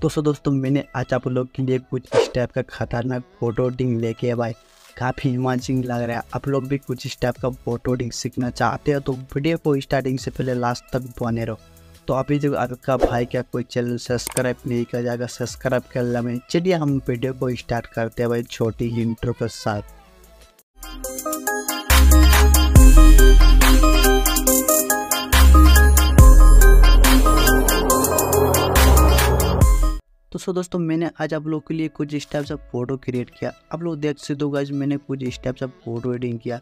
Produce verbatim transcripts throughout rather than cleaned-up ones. दोस्तों दोस्तों मैंने आज आप लोग के लिए कुछ इस टाइप का खतरनाक फोटो एडिटिंग लेके भाई काफ़ी इमेजिंग लग रहा है। आप लोग भी कुछ इस टाइप का फोटो एडिटिंग सीखना चाहते हो तो वीडियो को स्टार्टिंग से पहले लास्ट तक बने रहो। तो अभी जब आपका भाई क्या कोई चैनल सब्सक्राइब नहीं किया जाएगा सब्सक्राइब कर ला। मैं चलिए हम वीडियो को स्टार्ट करते हैं भाई छोटी ही इंट्रो के साथ। तो सो दोस्तों मैंने आज आप लोग के लिए कुछ इस टाइप से फोटो क्रिएट किया। आप लोग देख सकते हो गाइस मैंने कुछ इस टाइप से फोटो एडिटिंग किया,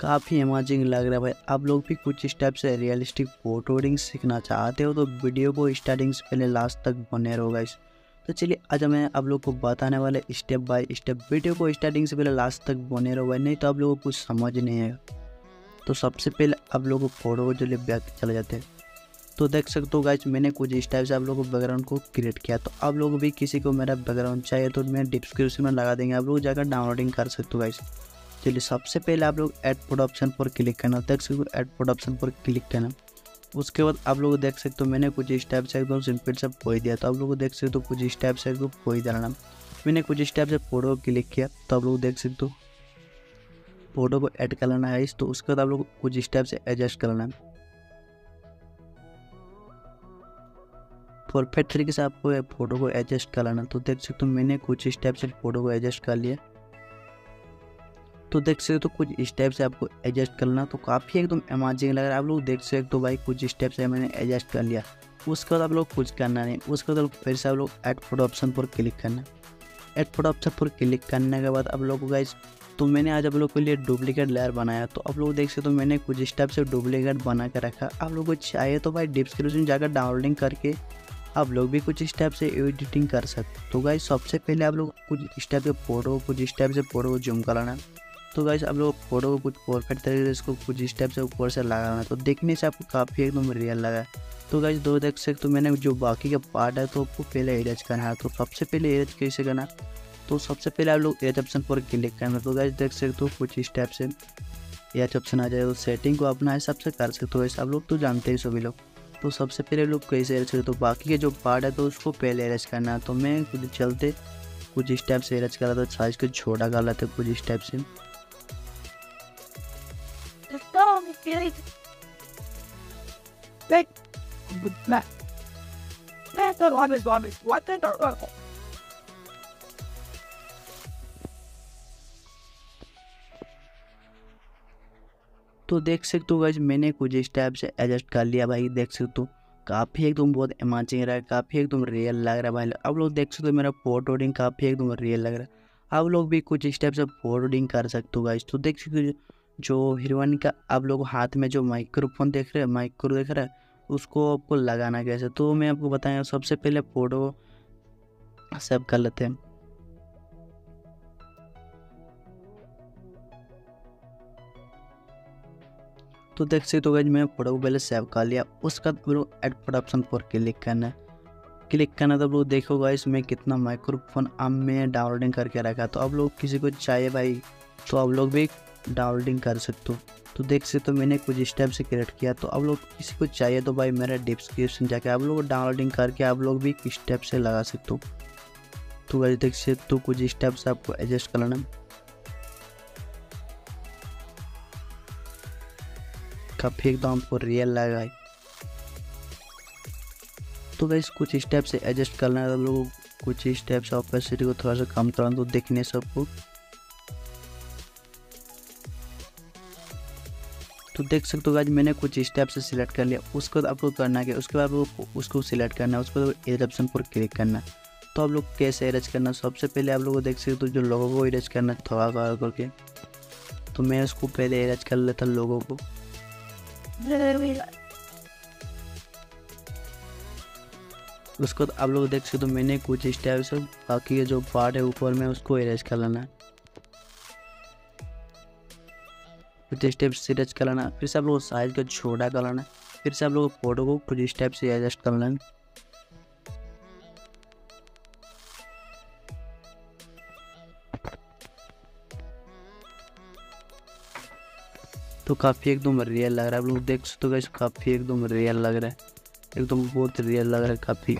काफ़ी अमेजिंग लग रहा है भाई। आप लोग भी कुछ इस टाइप से रियलिस्टिक फोटो एडिटिंग सीखना चाहते हो तो वीडियो को स्टार्टिंग से पहले लास्ट तक बने रहो गाइस। तो चलिए आज मैं आप लोग को बताने वाला स्टेप बाय स्टेप, वीडियो को स्टार्टिंग से पहले लास्ट तक बने रहो भाई, नहीं तो आप लोगों को कुछ समझ नहीं आएगा। तो सबसे पहले आप लोग को फोटो को जो ले बैक चले जाते हैं तो देख सकते हो गाइस मैंने कुछ इस टाइप से आप लोगों को बैकग्राउंड को क्रिएट किया। तो आप लोग भी किसी को मेरा बैकग्राउंड चाहिए तो मैं डिस्क्रिप्शन में लगा देंगे, आप लोग जाकर डाउनलोडिंग कर सकते हो गाइस। चलिए सबसे पहले आप लोग ऐड फोटो ऑप्शन पर क्लिक करना, देख सकते हो ऐड फोटो ऑप्शन पर क्लिक करना। उसके बाद आप लोग देख सकते हो मैंने कुछ इस टाइप से एकदम सिंपल से पोज दिया। तो आप लोग देख सकते हो कुछ इस टाइप से एकदम पोज डालना। मैंने कुछ इस टाइप से फोटो क्लिक किया तो आप लोग देख सकते हो फोटो को ऐड कर लेना है इस। तो उसके बाद आप लोग कुछ इस टाइप से एडजस्ट कर लेना है, परफेक्ट तरीके से आपको फोटो को एडजस्ट कर लेना। तो देख सकते हो मैंने कुछ इस टाइप से फोटो को एडजस्ट कर लिया। तो देख सकते हो तो कुछ इस टाइप से आपको एडजस्ट करना तो काफ़ी एकदम अमेजिंग लग रहा है। आप लोग देख सकते हो तो भाई कुछ इस टाइप से मैंने एडजस्ट कर लिया। उसके बाद आप लोग कुछ करना नहीं, उसके बाद फिर से आप लोग ऐड फोटो ऑप्शन पर क्लिक करना। ऐड फोटो ऑप्शन पर क्लिक करने के बाद आप लोग को गाइस तो मैंने आज आप लोग के लिए डुप्लीकेट लेयर बनाया। तो आप लोग देख सकते हो तो मैंने कुछ इस टाइप से डुप्लीकेट बना कर रखा। आप लोग को चाहिए तो भाई डिस्क्रिप्शन जाकर डाउनलोडिंग करके आप लोग भी कुछ इस टाइप से एडिटिंग कर सकते हो। तो गाइज सबसे पहले आप लोग कुछ इस टाइप के फोटो कुछ इस टाइप से फोटो को जूम कराना। तो गाइज आप लोग फोटो को कुछ परफेक्ट तरीके से इसको कुछ इस टाइप से ऊपर से लगाना, तो देखने से आपको काफ़ी एकदम रियल लगा। तो गाइज दो देख सकते तो मैंने जो बाकी का पार्ट है तो आपको पहले इरेज करना है। तो सबसे पहले इरेज कैसे करना, तो सबसे पहले आप लोग इरेज ऑप्शन पर क्लिक करना। तो गाइज देख सकते हो कुछ इस टाइप से इरेज ऑप्शन आ जाएगा। तो सेटिंग को अपना हिसाब से कर सकते हो, आप लोग तो जानते ही सभी लोग। तो सबसे पहले लोग कैसे एरेज करें, तो बाकी के जो पार्ट है तो उसको पहले एरेज करना है। तो मैं कुछ चलते कुछ इस टाइप से एरेज कर रहा था, साइज को छोटा कर रहा था कुछ इस टाइप से। तो देख सकते हो गाइस मैंने कुछ इस टाइप से एडजस्ट कर लिया भाई। देख सकते हो काफ़ी एकदम बहुत अमेजिंग रहा है, काफ़ी एकदम रियल लग रहा है भाई। आप लोग देख सकते हो मेरा फोटो एडिटिंग काफ़ी एकदम रियल लग रहा है। आप लोग भी कुछ इस टाइप से फोटो एडिटिंग कर सकते हो गाइस। तो देख सकते हो जो हीरोइन का आप लोग हाथ में जो माइक्रोफोन देख रहे हैं माइक्रो देख रहा है उसको आपको लगाना कैसे, तो मैं आपको बताया। सबसे पहले फोटो सेव कर लेते हैं। तो देख सकते हो गाइस मैं फोटो को पहले सेव कर लिया। उसके बाद आप लोग एड फोटो ऑप्शन पर क्लिक करना है, क्लिक करना तो आप लोग देखो गाइस मैं कितना माइक्रोफोन अब मैं डाउनलोडिंग करके रखा। तो आप लोग किसी को चाहिए भाई तो आप लोग भी डाउनलोडिंग कर सकते हो। तो देख सकते हो मैंने कुछ स्टेप से क्रिएट किया। तो आप लोग किसी को चाहिए तो भाई मेरा डिस्क्रिप्शन जाके आप लोग डाउनलोडिंग करके आप लोग भी स्टेप से लगा सकते हो। तो गाइस देख सकते हो कुछ स्टेप से आपको एडजस्ट कर लेना, काफ़ी एकदम आपको रियल लगा है। तो गाइस कुछ इस टाइप से एडजस्ट करना है, आप लोग कुछ इस टाइप से ऑपेसिटी को थोड़ा सा कम करना तो देखने से आपको। तो देख सकते हो गाइस मैंने कुछ इस टाइप से सिलेक्ट कर लिया। उसको तो आपको करना है, उसके बाद आपको उसको सिलेक्ट करना है, उसको तो एज ऑप्शन पर क्लिक करना। तो आप लोग कैसे एरेज करना, सबसे पहले आप लोग देख सकते हो जो लोगों को एरेज करना है थोड़ा थोड़ा करके। तो मैं उसको पहले एरेज कर लेता लोगों को। उसको आप लोग देख सकते हो मैंने कुछ इस टाइप से बाकी के जो पार्ट है ऊपर में उसको इरेज कर लेना है, कुछ इस टाइप से इरेज कर लेना। फिर से आप लोग साइज को छोटा कर लेना, फिर से आप लोग फोटो को कुछ इस टाइप से एडजस्ट कर लेना। तो काफ़ी एकदम रियल लग रहा है, आप लोग देख सकते हो गाइस काफ़ी एकदम रियल लग रहा है, एकदम बहुत रियल लग रहा है काफ़ी।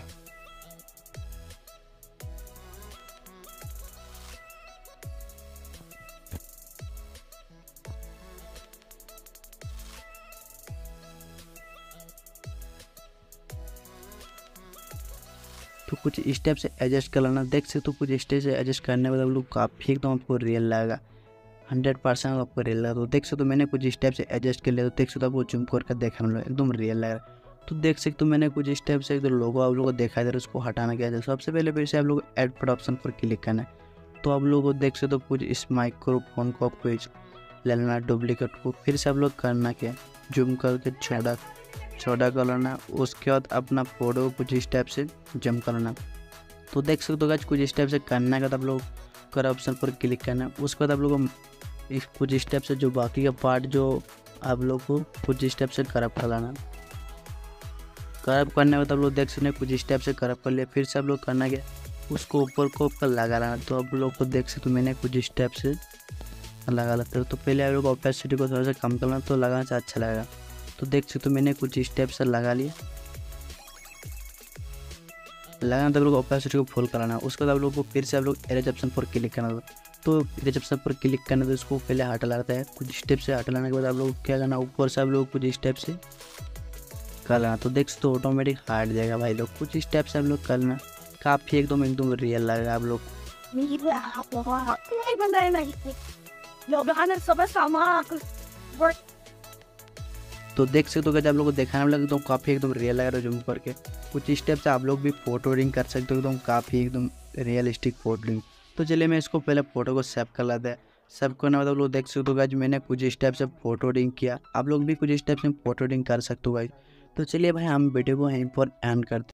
तो कुछ स्टेप से एडजस्ट कर लेना। देख सकते हो कुछ स्टेप से एडजस्ट करने के बाद लोग काफ़ी एकदम आपको रियल लगेगा, हंड्रेड परसेंट आपको रियल लगा। तो देख सकते हो मैंने कुछ स्टेप से एडजस्ट कर लिया। तो देख सकते हो आपको जूम करके देखने में एकदम रियल लग रहा है। तो देख सकते हो तो मैंने कुछ स्टेप से एक लोगो आप लोगों को देखा है, उसको हटाना क्या है। सबसे पहले फिर से आप लोग एड पर ऑप्शन पर क्लिक करना है। तो आप लोगों देख सकते हो तो कुछ इस माइक्रोफोन को आपको ले लेना, डुप्लीकेट को फिर से आप लोग करना क्या है, जूम करके छोटा छोटा कर लेना। उसके बाद अपना फोटो कुछ स्टेप से जम कर लेना। तो देख सकते हो गाइस कुछ स्टेप से करना है, आप लोग कर ऑप्शन पर क्लिक करना। उसके बाद आप लोगों को इस कुछ स्टेप से जो बाकी का पार्ट जो आप लोग को कुछ स्टेप से करप कर लेना। करप करने के बाद आप लोग देख सकते हैं कुछ स्टेप से करप कर लिया। फिर से आप लोग करना क्या, उसको ऊपर को ऊपर लगा लेना। तो आप लोग को देख सकते मैंने कुछ स्टेप से लगा लेते हो। तो पहले आप लोग ऑपेसिटी को थोड़ा सा कम करना, तो लगाने से अच्छा लगेगा। तो देख सकते मैंने कुछ स्टेप से लगा लिया, लगाना तो आप लोग ऑपेसिटी को फुल कराना। उसके बाद आप लोग को फिर से आप लोग एरेज ऑप्शन पर क्लिक करना। तो एरेज ऑप्शन पर क्लिक करना तो इसको पहले हटा लाता है। कुछ स्टेप से हटा लाने के बाद आप लोग क्या करना, ऊपर से आप लोग कुछ स्टेप से कर लेना। तो देख सकते हो ऑटोमेटिक हट जाएगा भाई लोग। कुछ स्टेप से आप लोग करना, काफ़ी एकदम एकदम रियल लगेगा आप लोग। तो देख सकते हो कैसे आप लोग को दिखाने में लगे एकदम काफ़ी एकदम रियल लग रहा है जूम करके। कुछ स्टेप से आप लोग भी फोटो रिंग कर सकते हो, एकदम काफ़ी एकदम रियलिस्टिक फोटो रिंग। तो चलिए मैं इसको पहले फ़ोटो को सेव कर लेते हैं। सेव करने के बाद आप लोग देख सकते हो गाइस मैंने कुछ स्टेप से फोटो रिंग किया। आप लोग भी कुछ स्टेप से फोटो रिंग कर सकते हो गाइस। तो चलिए भाई हम वीडियो को यहीं पर एंड करते हैं।